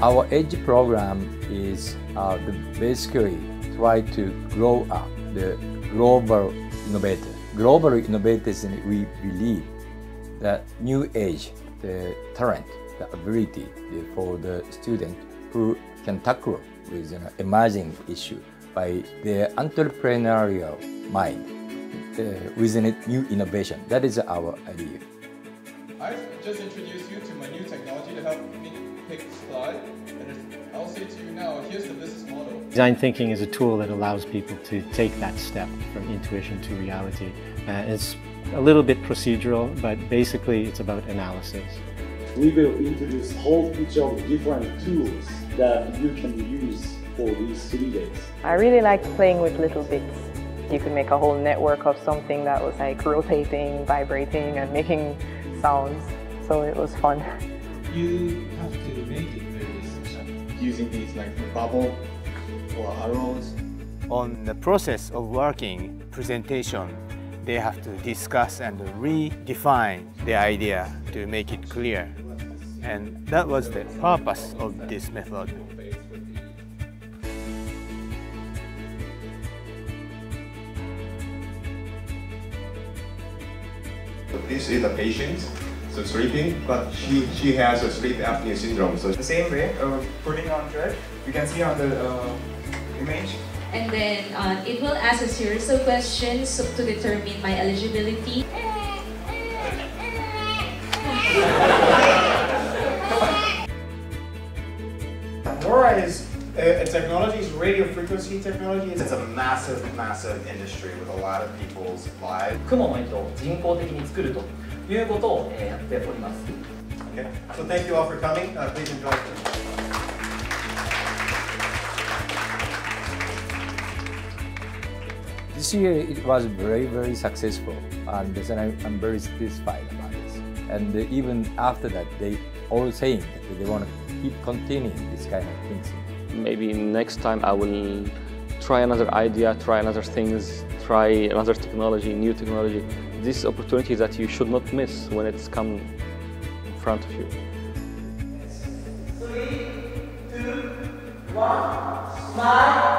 Our EDGE program is basically try to grow up the global innovator. Global innovators, and we believe that new age, the talent, the ability for the student who can tackle with an emerging issue by their entrepreneurial mind within a new innovation. That is our idea. I've just introduced you to my new technology to help me pick the slide, and I'll say to you now, here's the business model. Design thinking is a tool that allows people to take that step from intuition to reality. It's a little bit procedural, but basically it's about analysis. We will introduce a whole picture of different tools that you can use for these 3 days. I really liked playing with little bits. You could make a whole network of something that was like rotating, vibrating, and making sounds, so it was fun. You have to make it very essential using these like bubble or arrows. On the process of working presentation, they have to discuss and redefine the idea to make it clear. And that was the purpose of this method. This is a patient, so sleeping, but she has a sleep apnea syndrome. So the same way of putting on thread, you can see on the image. And then it will ask a series of questions to determine my eligibility. Aurora is a technology, it's radio frequency technology. It's a massive, massive industry with a lot of people's lives. Okay. So thank you all for coming. Please enjoy it. This year it was very, very successful, and then I'm very satisfied about this. And even after that, they all saying that they want to keep continuing this kind of things. Maybe next time I will try another idea, try another things, try another technology, new technology. This is an opportunity that you should not miss when it's come in front of you. 3, 2, 1, smile.